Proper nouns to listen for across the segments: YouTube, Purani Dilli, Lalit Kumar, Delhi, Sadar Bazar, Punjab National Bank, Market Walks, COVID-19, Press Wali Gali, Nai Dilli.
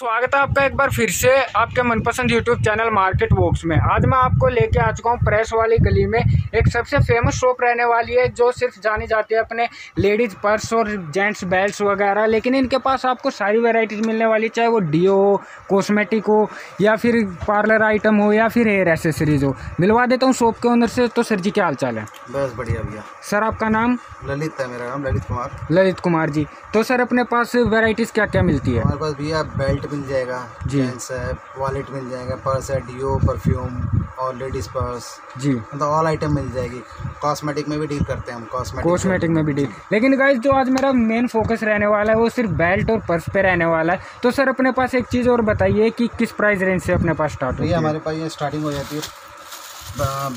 स्वागत है आपका एक बार फिर से आपके मनपसंद YouTube चैनल मार्केट वॉक्स में। आज मैं आपको लेके आ चुका हूँ प्रेस वाली गली में। एक सबसे फेमस शॉप रहने वाली है जो सिर्फ जानी जाती है अपने लेडीज़ पर्स और जेंट्स बेल्ट वगैरह, लेकिन इनके पास आपको सारी वेराइटीज़ मिलने वाली, चाहे वो डीओ हो, कॉस्मेटिक हो, या फिर पार्लर आइटम हो, या फिर हेयर एसेसरीज हो। मिलवा देता हूँ शॉप के अंदर से। तो सर जी क्या हाल चाल है? बस बढ़िया भैया। सर आपका नाम? ललित है मेरा नाम, ललित कुमार। ललित कुमार जी, तो सर अपने पास वेराइटीज़ क्या क्या मिलती है? हमारे पास भैया बेल्ट मिल जाएगा, जेंट्स है, वॉलेट मिल जाएगा, पर्स है, डीओ, परफ्यूम और लेडीज़ पर्स जी, मतलब ऑल आइटम मिल जाएगी। कॉस्मेटिक में भी डील करते हैं हम, कॉस्मेटिक में भी डील। लेकिन गाइस जो आज मेरा मेन फोकस रहने वाला है वो सिर्फ बेल्ट और पर्स पे रहने वाला है। तो सर अपने पास एक चीज़ और बताइए कि किस प्राइस रेंज से अपने पास स्टार्ट होगी? हमारे पास ये स्टार्टिंग हो जाती है,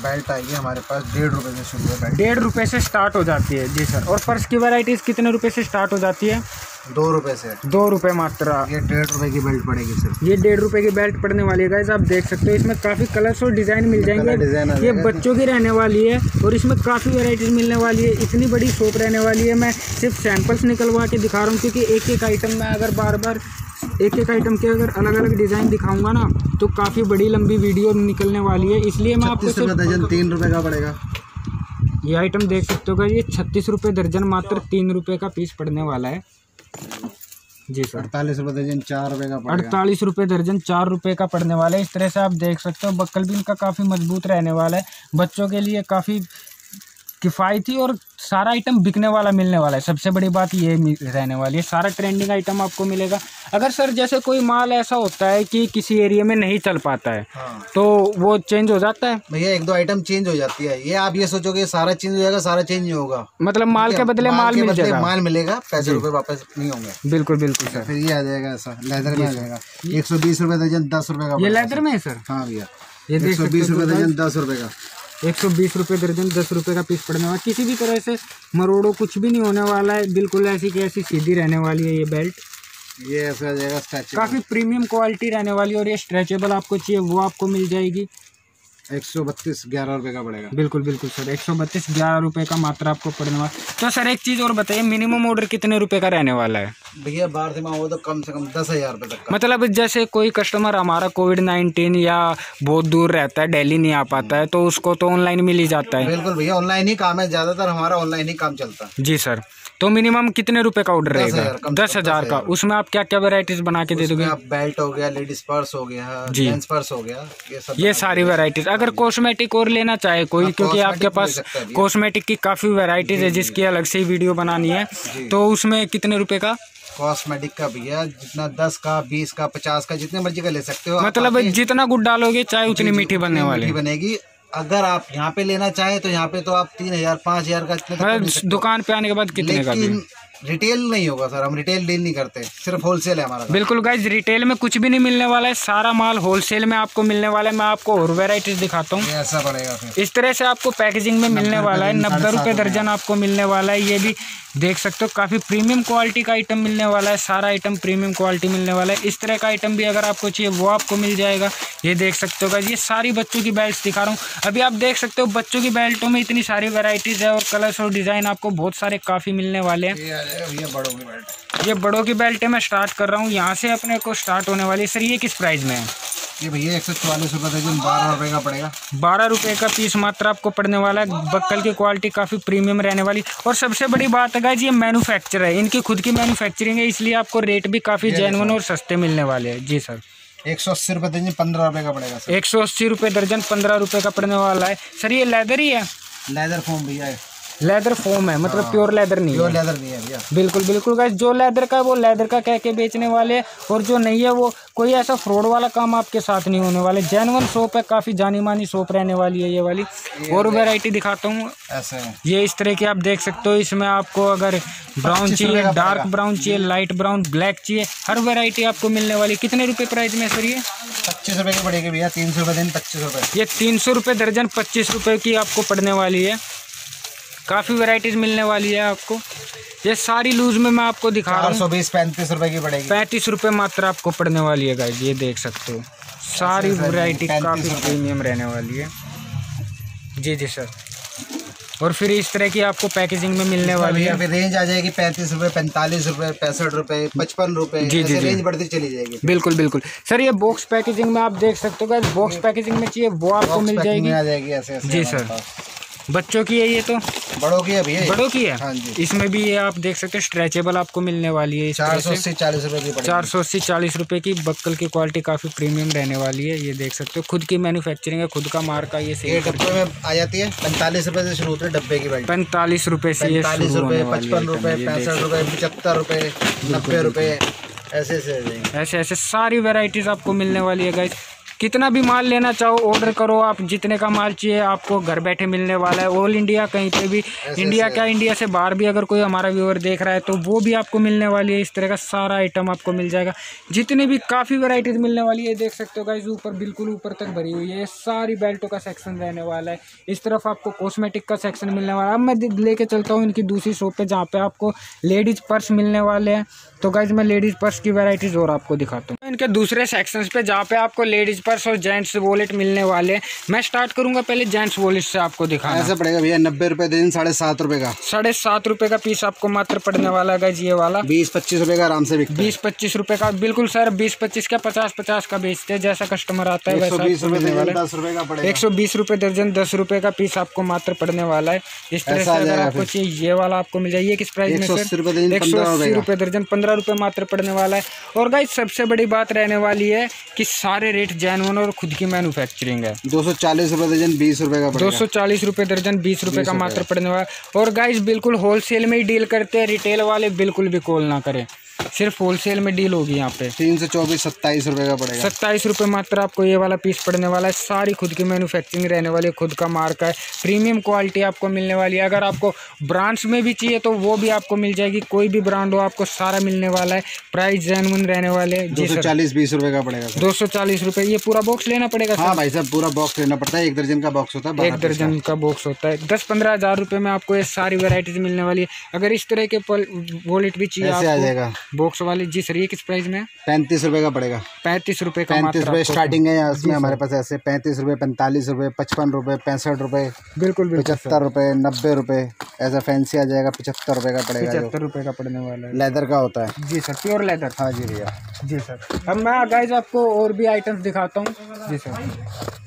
बेल्ट आएगी हमारे पास ₹1.5 से शुरू है, ₹1.5 से स्टार्ट हो जाती है जी सर। और पर्स की वैराइटीज़ कितने रुपए से स्टार्ट हो जाती है? ₹2 से, ₹2 मात्रा। ये ₹1.5 की बेल्ट पड़ेगी सर, ये ₹1.5 की बेल्ट पड़ने वाली है। गाइस आप देख सकते हो इसमें काफ़ी कलर्स और डिज़ाइन मिल जाएंगे। ये बच्चों की रहने वाली है और इसमें काफ़ी वेराइटीज़ मिलने वाली है। इतनी बड़ी शॉप रहने वाली है। मैं सिर्फ सैम्पल्स निकलवा के दिखा रहा हूँ क्योंकि एक एक आइटम में अगर बार बार एक एक आइटम के अगर अलग अलग डिज़ाइन दिखाऊंगा ना तो काफ़ी बड़ी लंबी वीडियो निकलने वाली है, इसलिए मैं आपको सिर्फ दर्जन ₹3 का पड़ेगा। ये आइटम देख सकते हो, ये ₹36 दर्जन मात्र ₹3 का पीस पड़ने वाला है जी सर। ₹48 दर्जन ₹4 का पड़ेगा, ₹48 दर्जन ₹4 का पड़ने वाला है। इस तरह से आप देख सकते हो बक्कल भी इनका काफ़ी मजबूत रहने वाला है, बच्चों के लिए काफ़ी किफ़ायती और सारा आइटम बिकने वाला मिलने वाला है। सबसे बड़ी बात ये रहने वाली है, सारा ट्रेंडिंग आइटम आपको मिलेगा। अगर सर जैसे कोई माल ऐसा होता है कि किसी एरिया में नहीं चल पाता है, हाँ। तो वो चेंज हो जाता है भैया, 1-2 आइटम चेंज हो जाती है। ये आप ये सोचोगे सारा चेंज हो जाएगा, सारा चेंज नहीं होगा, मतलब माल के बदले माल मिल जाएगा, माल मिलेगा, ₹50 वापस नहीं होंगे। बिल्कुल बिल्कुल सर। फिर ये आ जाएगा ऐसा लेदर में आ जाएगा, ₹120 दर्जन ₹10 का। ये लेदर में है सर? हाँ भैया, ये ₹120 दर्जन ₹10 का, ₹120 दर्जन ₹10 का पीस पड़ने वाला। किसी भी तरह से मरोड़ो कुछ भी नहीं होने वाला है, बिल्कुल ऐसी की ऐसी सीधी रहने वाली है ये बेल्ट। ये ऐसा जगह स्ट्रेचेबल, काफ़ी प्रीमियम क्वालिटी रहने वाली है और ये स्ट्रेचेबल आपको चाहिए वो आपको मिल जाएगी। ₹132 11 का पड़ेगा। बिल्कुल बिल्कुल सर, ₹132 11 का मात्रा आपको पड़ने वाला। तो सर एक चीज़ और बताइए, मिनिमम ऑर्डर कितने रुपए का रहने वाला है? भैया बाहर से मांगो तो कम से कम ₹10,000 तक का। मतलब जैसे कोई कस्टमर हमारा COVID-19 या बहुत दूर रहता है, दिल्ली नहीं आ पाता है, तो उसको तो ऑनलाइन मिल ही जाता है। बिल्कुल भैया, ऑनलाइन ही काम है, ज़्यादातर हमारा ऑनलाइन ही काम चलता है जी सर। तो मिनिमम कितने रुपए का ऑर्डर रहेगा? ₹10,000 का। उसमें आप क्या क्या वैरायटीज बना के दे दोगे? बेल्ट हो गया, लेडीज पर्स हो गया, जेंट्स पर्स हो गया, ये सब, ये सारी वैरायटीज। अगर कॉस्मेटिक और लेना चाहे कोई, क्योंकि आपके पास कॉस्मेटिक की काफ़ी वैरायटीज है जिसकी अलग से वीडियो बनानी है, तो उसमें कितने रुपए का कॉस्मेटिक का भैया? जितना 10 का 20 का 50 का जितने मर्जी का ले सकते हो, मतलब जितना गुड़ डालोगे चाहे उतनी मीठी बनने वाली बनेगी। अगर आप यहाँ पे लेना चाहें तो यहाँ पे तो आप 3,000 5,000 का इतने दुकान पे आने के बाद कितने का, रिटेल नहीं होगा सर, हम रिटेल डील नहीं करते, सिर्फ होलसेल है हमारा। बिल्कुल गाइज, रिटेल में कुछ भी नहीं मिलने वाला है, सारा माल होलसेल में आपको मिलने वाला है। मैं आपको और वेराइटीज दिखाता हूँ। ऐसा पड़ेगा फिर, इस तरह से आपको पैकेजिंग में मिलने वाला है, ₹90 दर्जन आपको मिलने वाला है। ये भी देख सकते हो काफ़ी प्रीमियम क्वालिटी का आइटम मिलने वाला है, सारा आइटम प्रीमियम क्वालिटी मिलने वाला है। इस तरह का आइटम भी अगर आपको चाहिए वो आपको मिल जाएगा। ये देख सकते हो गाइज, ये सारी बच्चों की बेल्ट दिखा रहा हूँ। अभी आप देख सकते हो बच्चों की बेल्टों में इतनी सारी वेराइटीज़ है और कलर्स और डिज़ाइन आपको बहुत सारे काफ़ी मिलने वाले हैं। ये बड़ों की बेल्ट मैं स्टार्ट कर रहा हूँ, यहाँ से अपने को स्टार्ट होने वाली है। सर ये किस प्राइस में है? ये भैया ₹144 दर्जन ₹12 का पड़ेगा, ₹12 का पीस मात्र आपको पड़ने वाला है। बक्कल की क्वालिटी काफ़ी प्रीमियम रहने वाली और सबसे बड़ी बात है गाइस, ये मैन्युफैक्चर है, इनकी खुद की मैन्युफैक्चरिंग है, इसलिए आपको रेट भी काफ़ी जेन्युइन और सस्ते मिलने वाले हैं जी सर। ₹180 दर्जन ₹15 का पड़ेगा सर, ₹180 दर्जन ₹15 का पड़ने वाला है। सर ये लेदर ही है? लेदर फोम भैया, लेदर फोम है, मतलब प्योर लेदर नहीं है, प्योर लेदर नहीं है भैया। बिल्कुल बिल्कुल गाइस, जो लेदर का है वो लेदर का कह के बेचने वाले हैं और जो नहीं है वो कोई ऐसा फ्रॉड वाला काम आपके साथ नहीं होने वाले। जेन्युइन शॉप है, काफ़ी जानी मानी शॉप रहने वाली है ये वाली। और वैरायटी दिखाता हूँ ऐसे, ये इस तरह की आप देख सकते हो। इसमें आपको अगर ब्राउन चाहिए, डार्क ब्राउन चाहिए, लाइट ब्राउन, ब्लैक चाहिए, हर वेरायटी आपको मिलने वाली। कितने रुपये प्राइस में सर ये? ₹25 की पड़ेगी भैया, ₹300 दर्जन ₹25। ये ₹300 दर्जन ₹25 की आपको पड़ने वाली है। काफ़ी वैरायटीज मिलने वाली है आपको। ये सारी लूज में मैं आपको दिखा रहा हूँ। ₹420 - ₹35 की पड़ेगी, ₹35 मात्र आपको पड़ने वाली है गाइस। ये देख सकते हो सारी वैरायटी काफ़ी प्रीमियम रहने वाली है जी जी सर। और फिर इस तरह की आपको पैकेजिंग में मिलने वाली है। रेंज आ जाएगी 35 रुपये, 45 रुपये, 65 रुपये, 55 रुपये, जी रेंज बढ़ती चली जाएगी। बिल्कुल बिल्कुल सर, ये बॉक्स पैकेजिंग में आप देख सकते हो, बॉक्स पैकेजिंग में चाहिए वो आपको मिल जाएगी ऐसे। जी सर, बच्चों की है ये, तो बड़ों की है भैया, बड़ों की है। हाँ जी, इसमें भी ये आप देख सकते हैं स्ट्रेचेबल आपको मिलने वाली है। 480-40 रुपये की, 480-40 रुपये की बक्कल की क्वालिटी काफ़ी प्रीमियम रहने वाली है। ये देख सकते हो, खुद की मैन्युफैक्चरिंग है, खुद का मार्का। ये डब्बे में आ जाती है, 45 रुपये से शुरू होती है डब्बे की भाई, 45 रुपये से 45 रुपये, 55 रुपये, 65 रुपये, 75 रुपये, 90 रुपये, ऐसे ऐसे ऐसे सारी वेराइटीज़ आपको मिलने वाली है गाइस। कितना भी माल लेना चाहो ऑर्डर करो आप, जितने का माल चाहिए आपको घर बैठे मिलने वाला है। ऑल इंडिया कहीं पे भी, इंडिया क्या इंडिया से बाहर भी अगर कोई हमारा व्यूअर देख रहा है तो वो भी आपको मिलने वाली है। इस तरह का सारा आइटम आपको मिल जाएगा, जितनी भी काफ़ी वैरायटीज मिलने वाली है। देख सकते हो गाइस, ऊपर बिल्कुल ऊपर तक भरी हुई है। सारी बेल्टों का सेक्शन रहने वाला है, इस तरफ आपको कॉस्मेटिक का सेक्शन मिलने वाला है। अब मैं लेके चलता हूँ इनकी दूसरी शॉप पर जहाँ पर आपको लेडीज़ पर्स मिलने वाले हैं। तो गाइस मैं लेडीज़ पर्स की वैरायटीज़ और आपको दिखाता हूँ इनके दूसरे सेक्शंस पे जहाँ पे आपको लेडीज़ पर्स और जेंट्स वॉलेट मिलने वाले हैं। मैं स्टार्ट करूँगा पहले जेंट्स वॉलेट से आपको दिखाना। ऐसा पड़ेगा भैया 90 रुपये दिन, 7.5 रुपये का, 7.5 रुपये का पीस आपको मात्र पड़ने वाला है गाइस। ये वाला 20-25 रुपये का आराम से बिकता है, 20-25 रुपये का। बिल्कुल सर, 20-25 का 50-50 का बेचते हैं, जैसा कस्टमर आता है वैसा। 10 रुपये का पड़ेगा, 120 रुपये दर्जन, 10 रुपये का पीस आपको मात्र पड़ने वाला है। इस तरह से अगर आपको चाहिए ये वाला आपको मिल जाएगी। किस प्राइस में सर? 180 रुपये दर्जन, 15 रुपये मात्र पड़ने वाला है। और गाइस सबसे बड़ी बात रहने वाली है कि सारे रेट जेन्युइन और खुद की मैन्युफैक्चरिंग है। 240 रुपये दर्जन, 20 रुपये का, 240 रुपये दर्जन, 20 रुपये का मात्र पड़ने वाला। और गाइस बिल्कुल होलसेल में ही डील करते हैं, रिटेल वाले बिल्कुल भी कॉल ना करें, सिर्फ होलसेल में डील होगी यहाँ पे। 324, 27 रुपये का पड़ेगा, 27 रुपये मात्र आपको ये वाला पीस पड़ने वाला है। सारी खुद की मैन्युफैक्चरिंग रहने वाली है, खुद का मार्का है, प्रीमियम क्वालिटी आपको मिलने वाली है। अगर आपको ब्रांड्स में भी चाहिए तो वो भी आपको मिल जाएगी, कोई भी ब्रांड हो आपको सारा मिलने वाला है। प्राइस जेन्युइन रहने वाले है। 240-20 रुपये का पड़ेगा, 240 रुपये। ये पूरा बॉक्स लेना पड़ेगा? हाँ भाई साहब, पूरा बॉक्स लेना पड़ता है, एक दर्जन का बॉक्स होता है, 1 दर्जन का बॉक्स होता है। 10-15 हज़ार रुपये में आपको ये सारी वेराइटीज मिलने वाली है। अगर इस तरह के वॉलेट भी चाहिए बॉक्स वाले। जी सर, ये किस प्राइस में? 35 रुपए का पड़ेगा, 35 रुपए का, 35 रुपए स्टार्टिंग है इसमें हमारे पास। ऐसे 35 रुपए, 45 रुपए, 55 रुपए, 65 रुपए, बिल्कुल 75 रुपए, 90 रुपए, ऐसा फैंसी आ जाएगा। 75 रुपए का पड़ेगा, 75 रुपए का पड़ने वाला है। लेदर का होता है जी सर, प्योर लेदर। हाँ जी भैया। जी सर, अब मैं गाइस आपको और भी आइटम्स दिखाता हूँ। जी सर,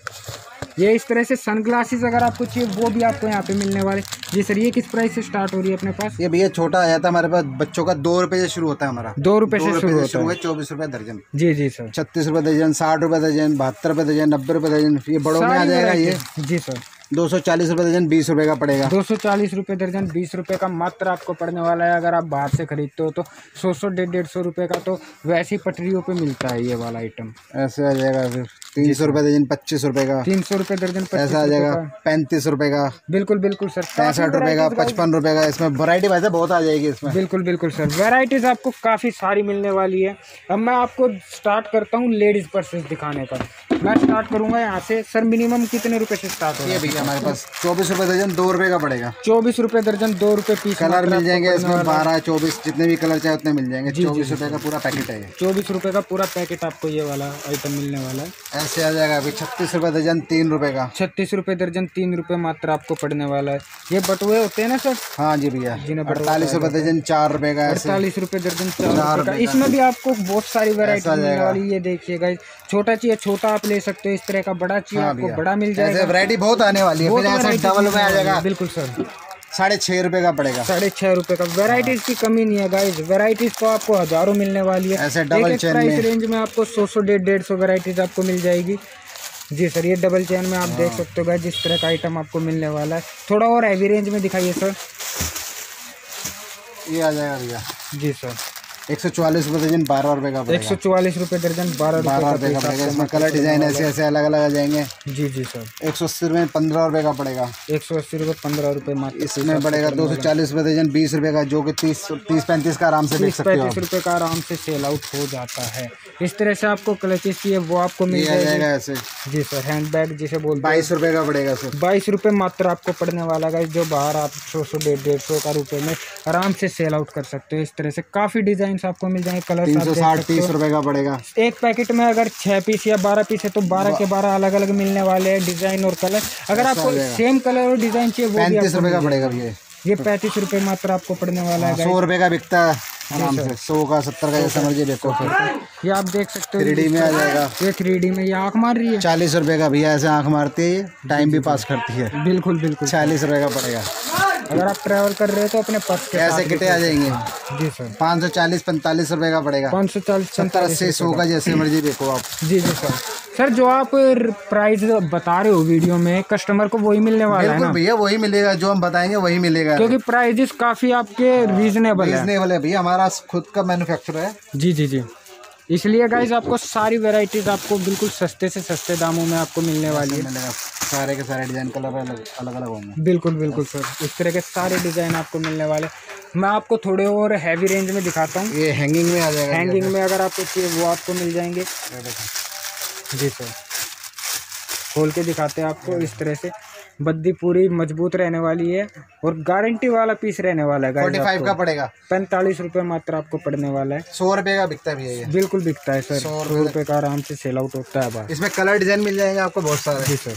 ये इस तरह से सनग्लासेस अगर आपको चाहिए वो भी आपको यहाँ पे मिलने वाले। जी सर, ये किस प्राइस से स्टार्ट हो रही है अपने पास? ये भैया छोटा आ जाता है हमारे पास बच्चों का, 2 रुपये से शुरू होता है हमारा, 2 रुपये से शुरू होता है। 24 रुपये दर्जन। जी जी सर, 36 रुपये दर्जन, 60 रुपये दर्जन, 72 रुपये दर्जन, 90 रुपये दर्जन। ये बड़ों में आ जाएगा ये। जी सर, 240 रुपये दर्जन, 20 रुपये का पड़ेगा, 240 रुपये दर्जन, 20 रुपये का मात्र आपको पड़ने वाला है। अगर आप बाहर से खरीदते हो तो 100-150 रुपये का तो वैसी पटरियों पे मिलता है ये वाला आइटम। ऐसे आ जाएगा फिर 300 रुपये दर्जन, 25 रुपये का, 300 रुपये दर्जन, ऐसा आ जाएगा 35 रुपये का। बिल्कुल बिल्कुल सर, 65 रुपये का, 55 रुपये का। इसमें वैरायटी वैसे बहुत आ जाएगी इसमें। बिल्कुल बिल्कुल सर, वैरायटीज आपको काफ़ी सारी मिलने वाली है। अब मैं आपको स्टार्ट करता हूँ लेडीज़ पर्सेस दिखाने का। मैं स्टार्ट करूँगा यहाँ से। सर मिनिमम कितने रुपये से स्टार्ट होगा? भैया हमारे पास 24 रुपये दर्जन, 2 रुपये का पड़ेगा, 24 रुपये दर्जन, 2 रुपये पीस। कलर मिल जाएंगे इसमें 12-24 जितने भी कलर चाहिए उतने मिल जाएंगे। 24 रुपये का पूरा पैकेट है, 24 रुपये का पूरा पैकेट आपको ये वाला आइटम मिलने वाला है। ऐसे आ जाएगा अभी 36 रुपये दर्जन, 3 रुपये का, 36 रुपये दर्जन, 3 रुपये मात्र आपको पड़ने वाला है। ये बटुए होते हैं ना सर? हाँ जी भैया, जिन्हें 48 रुपये दर्जन, 4 रुपये का, 48 रुपये दर्जन, 4 रुपये का। इसमें भी आपको बहुत सारी वेरायटी मिलने वाली। ये देखिएगा, छोटा चाहिए छोटा आप ले सकते हो, इस तरह का बड़ा चाहिए आपको बड़ा मिल जाएगा। वैरायटी बहुत आने वाली है, फिर ऐसा डबल में आ जाएगा। बिल्कुल सर, 6.5 रुपये का पड़ेगा, 6.5 रुपये का। वैरायटीज की कमी नहीं है गाइस, वैरायटीज तो आपको हजारों मिलने वाली है। ऐसे डबल चैन में रेंज में आपको 100-150 वैरायटीज आपको मिल जाएगी। जी सर, ये डबल चैन में आप देख सकते हो गाइस, जिस तरह का आइटम आपको मिलने वाला है। थोड़ा और हैवी रेंज में दिखाइए सर। ये आ जाएगा भैया। जी सर, 144 रुपये दर्जन, 12 रुपये का, 144 रुपये दर्जन, 12 रुपये का पड़ेगा। इसमें कलर डिजाइन ऐसे ऐसे अलग अलग आ जाएंगे। जी जी सर, 180 रुपये 15 रुपये का पड़ेगा, 180 रुपये 15 रुपये मात्र इसमें पड़ेगा। 240 रुपये दर्जन, 20 रुपये का, जो कि 30-35 का आराम से बेच सकते हो, 35 रुपये का आराम से सेल आउट हो जाता है। इस तरह से आपको क्लचेस चाहिए वो आपको मिल जाएगा ऐसे। जी सर, हैंड बैग जिसे बोलते हैं, 22 रुपये का पड़ेगा सर, 22 रुपये मात्र आपको पड़ने वाला है, जो बाहर आप 100-150 का रुपये में आराम से सेल आउट कर सकते हो। इस तरह से काफ़ी डिजाइन डिजाइन आपको मिल जाएंगे। कलर 360 रुपए का पड़ेगा। एक पैकेट में अगर 6 पीस या 12 पीस है तो 12 के 12 अलग अलग मिलने वाले हैं डिजाइन और कलर। अगर आपको सेम कलर और डिजाइन चाहिए वो 35 रुपए का पड़ेगा भैया। ये 35 रुपए मात्र आपको पड़ने वाला है। 100 रुपए का बिकता है आराम से, 100 का 70 का जैसा मर्जी देखो। ये आप देख सकते हो 3D में आ जाएगा। ये 3D में ये आँख मार रही है। 40 रुपए का भैया, ऐसे आँख मारती है, ये टाइम भी पास करती है। बिल्कुल बिल्कुल 40 रुपए का पड़ेगा। अगर आप ट्रैवल कर रहे हो तो अपने पर्स के ऐसे किटे आ जाएंगे जी सर। 540-45 रुपए का पड़ेगा। 540-70-80-100 का जैसे मर्जी देखो आप। जी जी सर। सर जो आप प्राइस बता रहे हो वीडियो में, कस्टमर को वही मिलने वाला है ना भैया? वही मिलेगा जो हम बताएंगे वही मिलेगा, क्योंकि प्राइजेस काफी आपके रीजनेबल है भैया। हमारा खुद का मैन्युफैक्चर है। जी जी जी। इसलिए गाइस आपको सारी वेराइटीज आपको बिल्कुल सस्ते से सस्ते दामों में आपको मिलने वाली है। सारे के सारे डिजाइन कलर अलग अलग होंगे। बिल्कुल बिल्कुल सर, इस तरह के सारे डिजाइन आपको मिलने वाले। मैं आपको थोड़े और हैवी रेंज में दिखाता हूँ। ये हैंगिंग में आ जाएगा। हैंगिंग में अगर आपको चाहिए वो आपको मिल जाएंगे जी सर। खोल के दिखाते हैं आपको। इस तरह से बद्दी पूरी मजबूत रहने वाली है और गारंटी वाला पीस रहने वाला है। 45 का पड़ेगा। 45 रुपए मात्र आपको पड़ने वाला है। 100 रुपए का बिकता भी है ये। बिल्कुल बिकता है सर, 100 रुपए का आराम से सेल आउट होता है बाहर। इसमें कलर डिजाइन मिल जाएंगे आपको बहुत सारे। जी सर।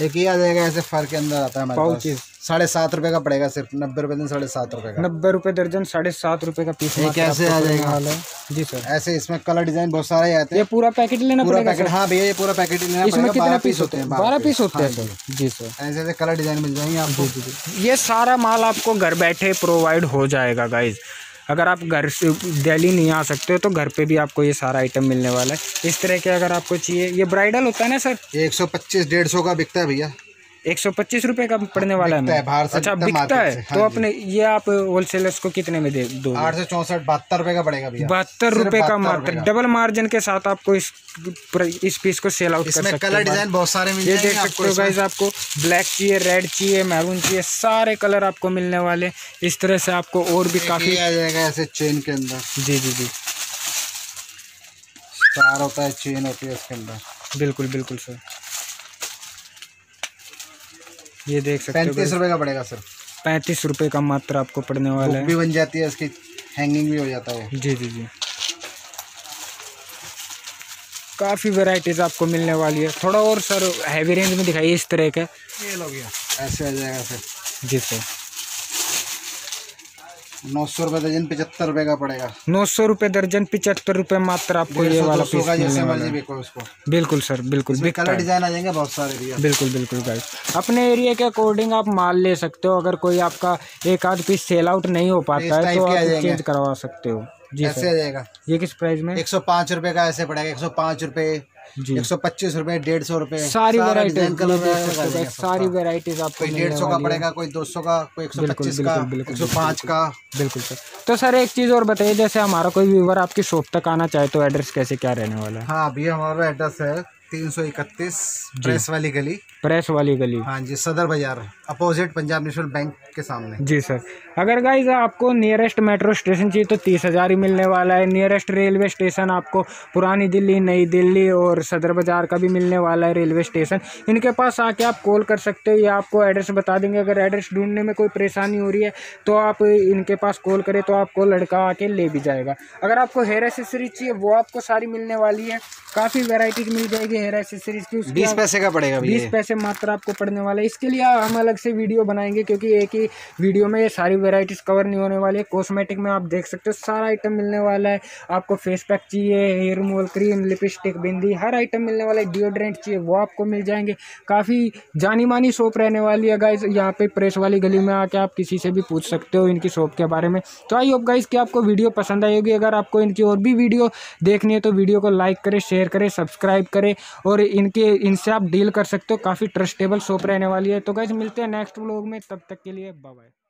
एक ही आ जाएगा ऐसे फर के अंदर आता है पाउच। 7.5 रुपए का पड़ेगा सिर्फ। 90 रुपए 7.5 रुपए का। 90 रुपए 7.5 रुपए का पीस कैसे आ जाएगा जी सर। ऐसे इसमें कलर डिजाइन बहुत सारे आते हैं। ये पूरा पैकेट लेना पड़ेगा सर। हाँ भैया ये पूरा पैकेट लेना। इसमें कितना पीस होते हैं? 12 पीस होते हैं सर। जी सर। ऐसे ऐसे कलर डिजाइन मिल जाएंगे आपको। ये सारा माल आपको घर बैठे प्रोवाइड हो जाएगा गाइज। अगर आप घर से दिल्ली नहीं आ सकते हो तो घर पे भी आपको ये सारा आइटम मिलने वाला है। इस तरह के अगर आपको चाहिए, ये ब्राइडल होता है ना सर, 125-150 का बिकता है भैया। 125 रुपए का पड़ने वाला है बाहर से। अच्छा बिकता है तो हाँ अपने ये आप होलसेलर्स को कितने में दे दो? 864-72 रुपए का पड़ेगा भैया। 72 रुपए का मात्र। डबल मार्जिन के साथ आपको इस पीस को सेल आउट कर सकते हैं। कलर डिजाइन बहुत सारे मिल जाएंगे। ये देख सकते हो गाइस, आपको ब्लैक चाहिए, रेड चाहिए, मैरून चाहिए, सारे कलर आपको मिलने वाले। इस तरह से आपको और भी काफी आ जाएगा ऐसे चेन के अंदर। जी जी जी। स्टार होता है, चेन होती है इसके अंदर। बिल्कुल बिल्कुल सर। ये देख सकते हो 35 रुपए का पड़ेगा सर। 35 रुपए का मात्र आपको पड़ने वाला है। भी बन जाती है इसकी, हैंगिंग भी हो जाता है। जी जी जी। काफी वैरायटीज आपको मिलने वाली है। थोड़ा और सर हैवी रेंज में दिखाइए। इस तरह का ये लो भैया, ऐसे आ जाएगा सर। जी सर। 900 रुपए दर्जन 75 रुपए का पड़ेगा। 900 रुपए दर्जन 75 रुपए मात्र आपको ये वाला पीस मिलने वाला है। बिल्कुल सर बिल्कुल। कलर डिजाइन आ जाएंगे बहुत सारे भैया। बिल्कुल बिल्कुल गाइस, अपने एरिया के अकॉर्डिंग आप माल ले सकते हो। अगर कोई आपका एक आध पीस सेल आउट नहीं हो पाता है तो आप चेंज करवा सकते हो। जी ऐसे आ जाएगा। ये किस प्राइस में? 105 रुपए का ऐसे पड़ेगा। 105 रुपए, 125 रुपए, 150 रुपए, सारी वेराइटीज। सारी वेराइटीज आपको 150 का पड़ेगा, कोई 200 का, कोई 125 का, 105 का। बिल्कुल सर। तो सर एक चीज और बताइए, जैसे हमारा कोई व्यूवर आपकी शॉप तक आना चाहे तो एड्रेस कैसे क्या रहने वाला है? हाँ भैया हमारा एड्रेस है 331 प्रेस वाली गली। प्रेस वाली गली हाँ जी, सदर बाजार, अपोजिट पंजाब नेशनल बैंक के सामने। जी सर। अगर गाइज आपको नियरेस्ट मेट्रो स्टेशन चाहिए तो 30 हज़ारी मिलने वाला है। नियरेस्ट रेलवे स्टेशन आपको पुरानी दिल्ली, नई दिल्ली और सदर बाजार का भी मिलने वाला है रेलवे स्टेशन। इनके पास आके आप कॉल कर सकते हो या आपको एड्रेस बता देंगे। अगर एड्रेस ढूंढने में कोई परेशानी हो रही है तो आप इनके पास कॉल करें तो आपको लड़का आके ले भी जाएगा। अगर आपको हेयर एक्सेसरीज चाहिए वो आपको सारी मिलने वाली है। काफ़ी वेराइटीज मिल जाएगी हेयर एक्सेसरीज की। 20 पैसे का पड़ेगा। 20 पैसे मात्र आपको पड़ने वाला है। इसके लिए हम अलग से वीडियो बनाएंगे क्योंकि एक ही वीडियो में ये सारी वेराइटीज कवर नहीं होने वाली है। कॉस्मेटिक में आप देख सकते हो सारा आइटम मिलने वाला है। आपको फेस पैक चाहिए, hair removal cream, lipstick, bindi, हर आइटम मिलने वाला है। डिओड्रेंट चाहिए वो आपको मिल जाएंगे। काफ़ी जानी मानी शॉप रहने वाली है गाइज। यहाँ पे प्रेस वाली गली में आके आप किसी से भी पूछ सकते हो इनकी शॉप के बारे में। तो आई होप गाइज कि आपको वीडियो पसंद आई होगी। अगर आपको इनकी और भी वीडियो देखनी है तो वीडियो को लाइक करें, शेयर करें, सब्सक्राइब करें और इनसे आप डील कर सकते हो। काफ़ी ट्रस्टेबल शॉप रहने वाली है। तो गाइस मिलते हैं नेक्स्ट व्लॉग में, तब तक के लिए बाय बाय।